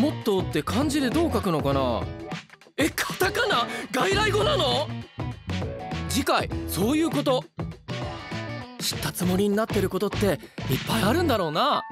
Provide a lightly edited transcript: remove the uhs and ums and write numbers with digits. もっとって漢字でどう書くのかな。え、カタカナ外来語なの？次回そういうこと知ったつもりになってることっていっぱいあるんだろうな。